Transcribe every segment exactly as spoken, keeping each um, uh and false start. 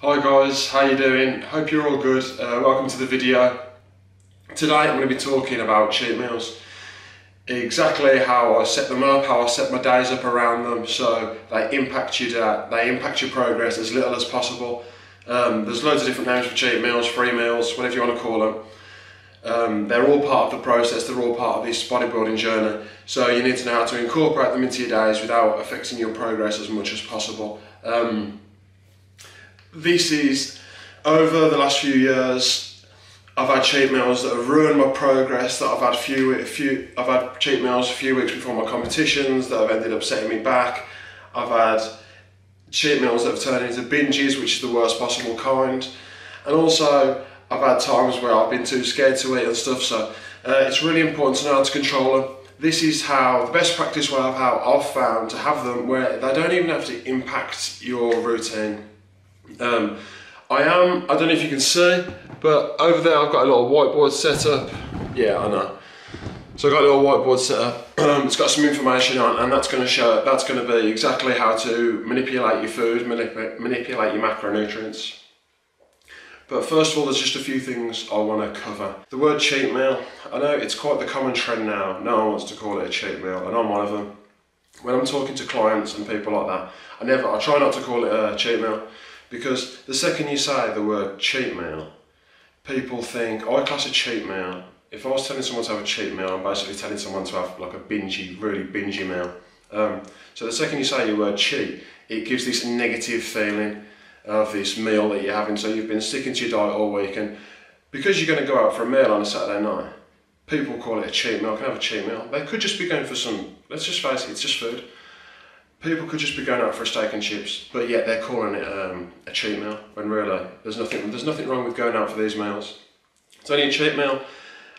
Hi guys, how you doing? Hope you're all good. Uh, welcome to the video. Today I'm going to be talking about cheat meals, exactly how I set them up, how I set my days up around them so they impact your day, they impact your progress as little as possible. Um, there's loads of different names for cheat meals, free meals, whatever you want to call them. Um, they're all part of the process, they're all part of this bodybuilding journey, so you need to know how to incorporate them into your days without affecting your progress as much as possible. Um, This is, over the last few years, I've had cheat meals that have ruined my progress, that I've had few, few, I've had cheat meals a few weeks before my competitions that have ended up setting me back. I've had cheat meals that have turned into binges, which is the worst possible kind. And also, I've had times where I've been too scared to eat and stuff, so uh, it's really important to know how to control them. This is how, the best practice way of how I've found to have them, where they don't even have to impact your routine. Um, I am, I don't know if you can see, but over there I've got a little whiteboard set up. Yeah, I know. So I've got a little whiteboard set up. It's got some information on, and that's going to show, that's going to be exactly how to manipulate your food, manip manipulate your macronutrients. But first of all, there's just a few things I want to cover. The word cheat meal, I know it's quite the common trend now. No one wants to call it a cheat meal, and I'm one of them. When I'm talking to clients and people like that, I never, I try not to call it a cheat meal. Because the second you say the word cheat meal, people think, oh, I class a cheat meal. If I was telling someone to have a cheat meal, I'm basically telling someone to have like a bingey, really bingey meal. Um, so the second you say the word cheat, it gives this negative feeling of this meal that you're having. So you've been sticking to your diet all week, and because you're going to go out for a meal on a Saturday night, people call it a cheat meal. Can I have a cheat meal? They could just be going for some, let's just face it, it's just food. People could just be going out for a steak and chips, but yet they're calling it um, a cheat meal, when really there's nothing, there's nothing wrong with going out for these meals. It's only a cheat meal,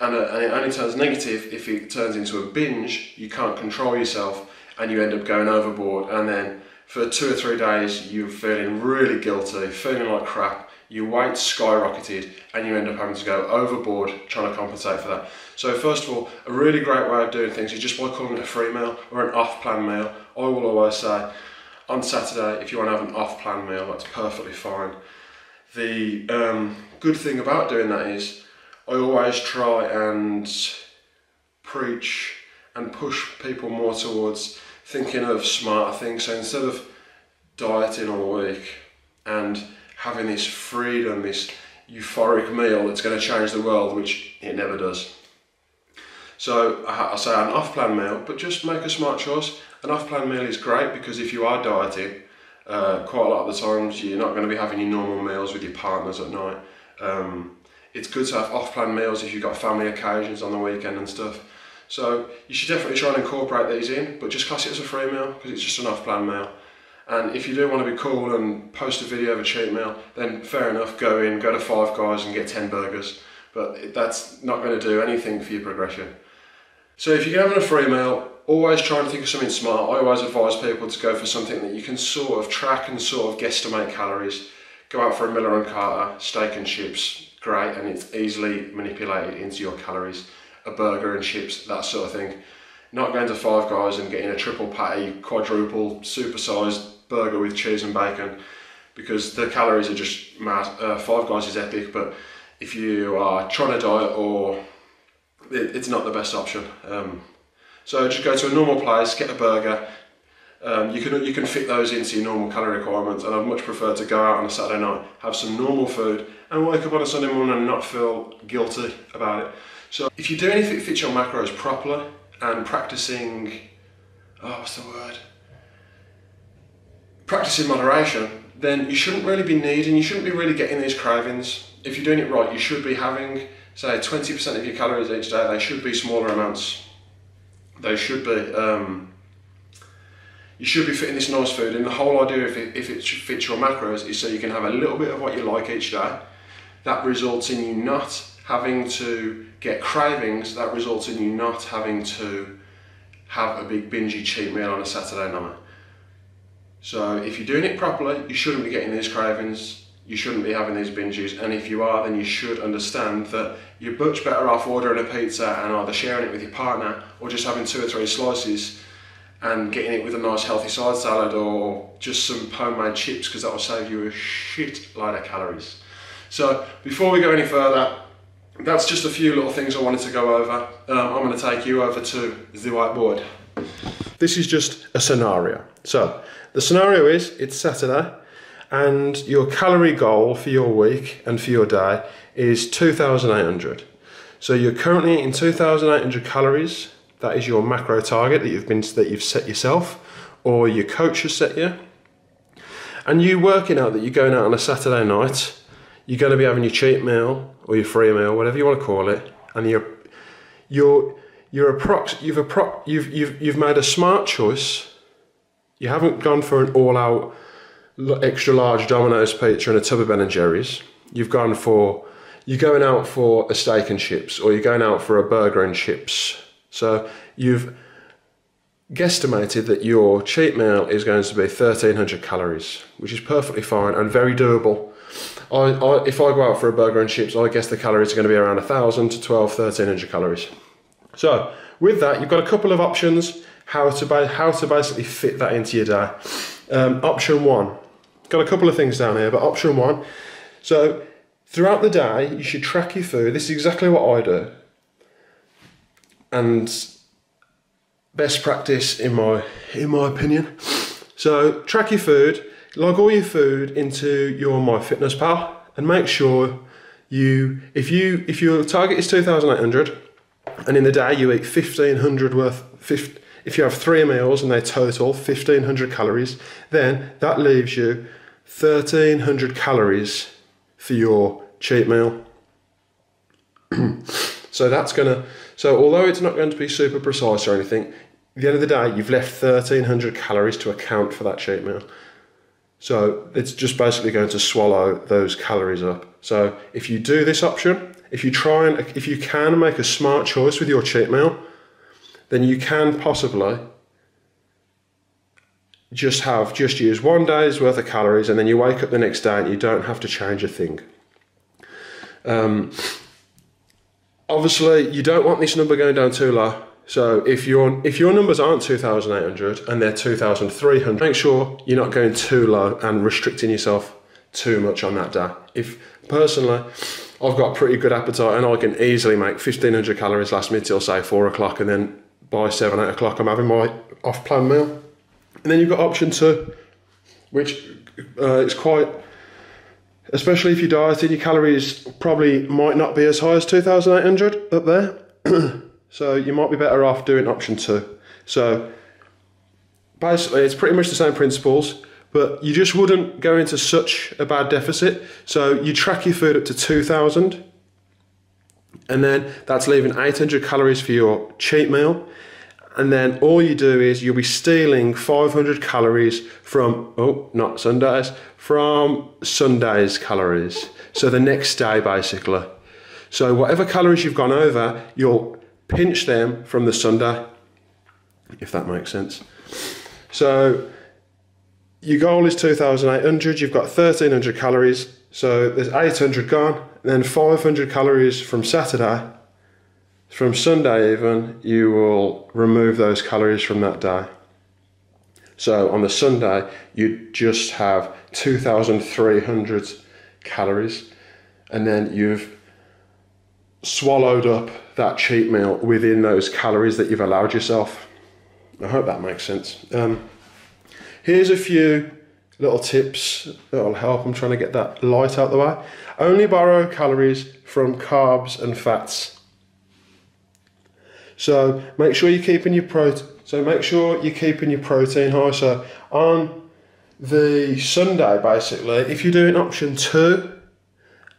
and, a, and it only turns negative if it turns into a binge. You can't control yourself and you end up going overboard, and then for two or three days you're feeling really guilty, feeling like crap, your weight skyrocketed, and you end up having to go overboard trying to compensate for that. So first of all, a really great way of doing things is just by calling it a free meal or an off-plan meal. I will always say, on Saturday, if you want to have an off-plan meal, that's perfectly fine. The um, good thing about doing that is, I always try and preach and push people more towards thinking of smarter things. So instead of dieting all week and having this freedom, this euphoric meal that's going to change the world, which it never does. So I say an off-plan meal, but just make a smart choice. An off-plan meal is great because if you are dieting, uh, quite a lot of the times you're not going to be having your normal meals with your partners at night. Um, it's good to have off-plan meals if you've got family occasions on the weekend and stuff. So you should definitely try and incorporate these in, but just class it as a free meal because it's just an off-plan meal. And if you do want to be cool and post a video of a cheat meal, then fair enough, go in, go to Five Guys and get ten burgers. But that's not going to do anything for your progression. So if you're having a free meal, always try and think of something smart. I always advise people to go for something that you can sort of track and sort of guesstimate calories. Go out for a Miller and Carter, steak and chips, great, and it's easily manipulated into your calories. A burger and chips, that sort of thing. Not going to Five Guys and getting a triple patty, quadruple, supersized burger with cheese and bacon, because the calories are just mad. Uh, Five Guys is epic, but if you are trying to diet, or it, it's not the best option. Um, so just go to a normal place, get a burger. Um, you can you can fit those into your normal calorie requirements, and I'd much prefer to go out on a Saturday night, have some normal food, and wake up on a Sunday morning and not feel guilty about it. So if you do anything that fits your macros properly and practicing, oh, what's the word? Practicing moderation, then you shouldn't really be needing, you shouldn't be really getting these cravings. If you're doing it right, you should be having, say, twenty percent of your calories each day. They should be smaller amounts. They should be, um, you should be fitting this nice food. And the whole idea, if it, if it fits your macros, is so you can have a little bit of what you like each day. That results in you not having to get cravings. That results in you not having to have a big bingey cheat meal on a Saturday night. So if you're doing it properly, you shouldn't be getting these cravings, you shouldn't be having these binges, and if you are, then you should understand that you're much better off ordering a pizza and either sharing it with your partner or just having two or three slices and getting it with a nice healthy side salad or just some homemade chips, because that will save you a shit load of calories. So before we go any further, that's just a few little things I wanted to go over. Um, I'm going to take you over to the whiteboard. This is just a scenario. So the scenario is, it's Saturday and your calorie goal for your week and for your day is two thousand eight hundred. So you're currently eating two thousand eight hundred calories. That is your macro target that you've been that you've set yourself, or your coach has set you. And you working out that you're going out on a Saturday night, you're going to be having your cheat meal or your free meal, whatever you want to call it, and you're you're you're approx you've approx you've you've you've made a smart choice. You haven't gone for an all-out extra large Domino's pizza and a tub of Ben and Jerry's. You've gone for you're going out for a steak and chips, or you're going out for a burger and chips. So you've guesstimated that your cheat meal is going to be thirteen hundred calories, which is perfectly fine and very doable. I, I, if I go out for a burger and chips, I guess the calories are going to be around one thousand to twelve hundred, thirteen hundred calories. So with that, you've got a couple of options how to, how to basically fit that into your day. Um, option one, got a couple of things down here, but option one. So throughout the day, you should track your food. This is exactly what I do. And best practice in my in my opinion. So track your food, log all your food into your MyFitnessPal, and make sure you if you if your target is two thousand eight hundred, and in the day you eat fifteen hundred worth. If you have three meals and they total fifteen hundred calories, then that leaves you thirteen hundred calories for your cheat meal. So that's gonna. So although it's not going to be super precise or anything, at the end of the day, you've left thirteen hundred calories to account for that cheat meal. So it's just basically going to swallow those calories up. So if you do this option, if you try and if you can make a smart choice with your cheat meal, then you can possibly just have just use one day's worth of calories, and then you wake up the next day and you don't have to change a thing. Um. Obviously, you don't want this number going down too low. So if your if your numbers aren't two thousand eight hundred and they're two thousand three hundred, make sure you're not going too low and restricting yourself too much on that day. If personally, I've got a pretty good appetite and I can easily make fifteen hundred calories last minute till say four o'clock, and then by seven eight o'clock I'm having my off-plan meal. And then you've got option two, which uh, is quite. Especially if you're dieting, your calories probably might not be as high as two thousand eight hundred up there. So you might be better off doing option two. So basically it's pretty much the same principles, but you just wouldn't go into such a bad deficit. So you track your food up to two thousand, and then that's leaving eight hundred calories for your cheat meal. And then all you do is you'll be stealing five hundred calories from, oh, not Sundays, from Sunday's calories. So the next day, basically. So whatever calories you've gone over, you'll pinch them from the Sunday, if that makes sense. So your goal is two thousand eight hundred, you've got thirteen hundred calories. So there's eight hundred gone, and then five hundred calories from Saturday. From Sunday even, you will remove those calories from that day. So on the Sunday, you just have two thousand three hundred calories, and then you've swallowed up that cheat meal within those calories that you've allowed yourself. I hope that makes sense. Um, here's a few little tips that'll help. I'm trying to get that light out the way. Only borrow calories from carbs and fats. So make sure you're keeping your protein. So make sure you're keeping your protein high. So on the Sunday, basically, if you're doing option two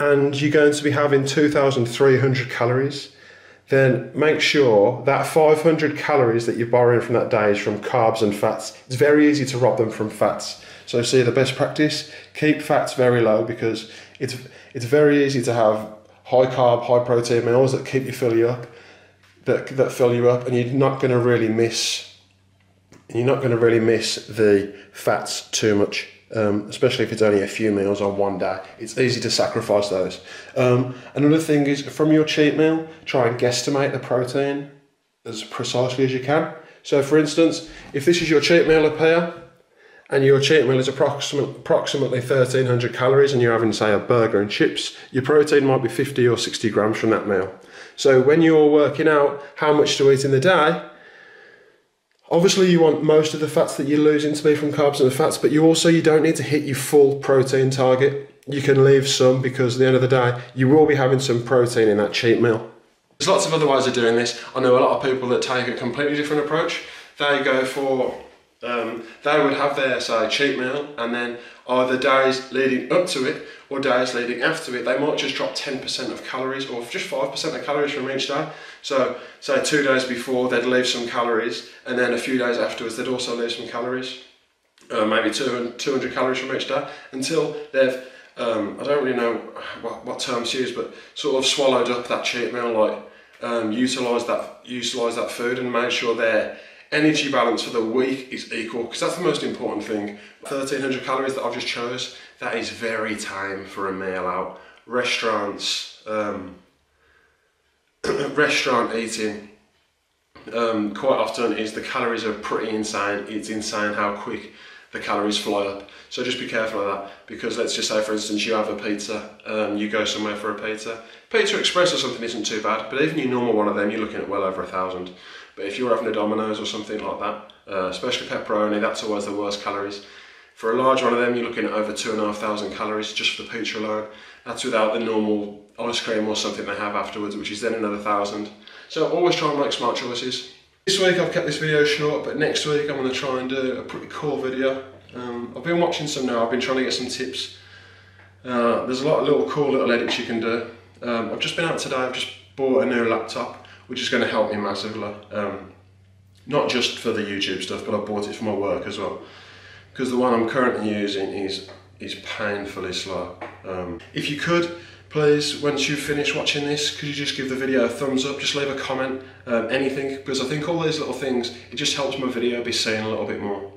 and you're going to be having two thousand three hundred calories, then make sure that five hundred calories that you're borrowing from that day is from carbs and fats. It's very easy to rob them from fats. So see, the best practice, keep fats very low, because it's it's very easy to have high carb, high protein meals that keep you filling up. That, that fill you up, and you're not going to really miss you're not going to really miss the fats too much, um, especially if it's only a few meals on one day. It's easy to sacrifice those. Um, another thing is, from your cheat meal, try and guesstimate the protein as precisely as you can. So for instance, if this is your cheat meal pair, and your cheat meal is approximately, approximately thirteen hundred calories, and you're having, say, a burger and chips, your protein might be fifty or sixty grams from that meal. So when you're working out how much to eat in the day, obviously you want most of the fats that you're losing to be from carbs and the fats, but you also, you don't need to hit your full protein target. You can leave some, because at the end of the day, you will be having some protein in that cheat meal. There's lots of other ways of doing this. I know a lot of people that take a completely different approach. They go for Um, they would have their, say, cheat meal, and then either days leading up to it or days leading after it, they might just drop ten percent of calories, or just five percent of calories from each day. So, say, two days before, they'd leave some calories, and then a few days afterwards, they'd also leave some calories, uh, maybe two hundred calories from each day, until they've, um, I don't really know what, what terms to use, but sort of swallowed up that cheat meal, like um, utilised that, utilised that food and made sure they're energy balance for the week is equal, because that's the most important thing. thirteen hundred calories that I've just chose, that is very time for a meal out. Restaurants, um, restaurant eating, um, quite often is the calories are pretty insane. It's insane how quick the calories fly up. So just be careful of that, because let's just say, for instance, you have a pizza, um, you go somewhere for a pizza. Pizza Express or something isn't too bad, but even your normal one of them, you're looking at well over a thousand. But if you're having a Domino's or something like that, uh, especially pepperoni, that's always the worst calories. For a large one of them, you're looking at over two and a half thousand calories just for the pizza alone. That's without the normal ice cream or something they have afterwards, which is then another thousand. So always try and make smart choices. This week I've kept this video short, but next week I'm going to try and do a pretty cool video. Um, I've been watching some now, I've been trying to get some tips. Uh, there's a lot of little cool little edits you can do. Um, I've just been out today, I've just bought a new laptop, which is going to help me massively, um, not just for the YouTube stuff, but I bought it for my work as well, because the one I'm currently using is is painfully slow. Um, if you could, please, once you finish watching this, could you just give the video a thumbs up, just leave a comment, um, anything, because I think all these little things, it just helps my video be seen a little bit more.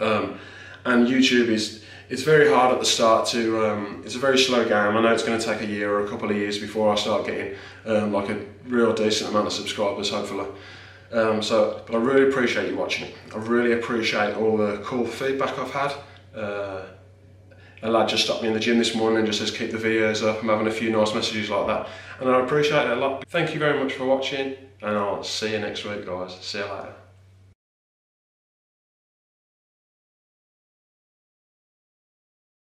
Um, and YouTube is, it's very hard at the start to, um, it's a very slow game. I know it's going to take a year or a couple of years before I start getting um, like a real decent amount of subscribers, hopefully. Um, so, but I really appreciate you watching it. I really appreciate all the cool feedback I've had. Uh, a lad just stopped me in the gym this morning and just says, keep the videos up. I'm having a few nice messages like that, and I appreciate it a lot. Thank you very much for watching, and I'll see you next week, guys. See you later.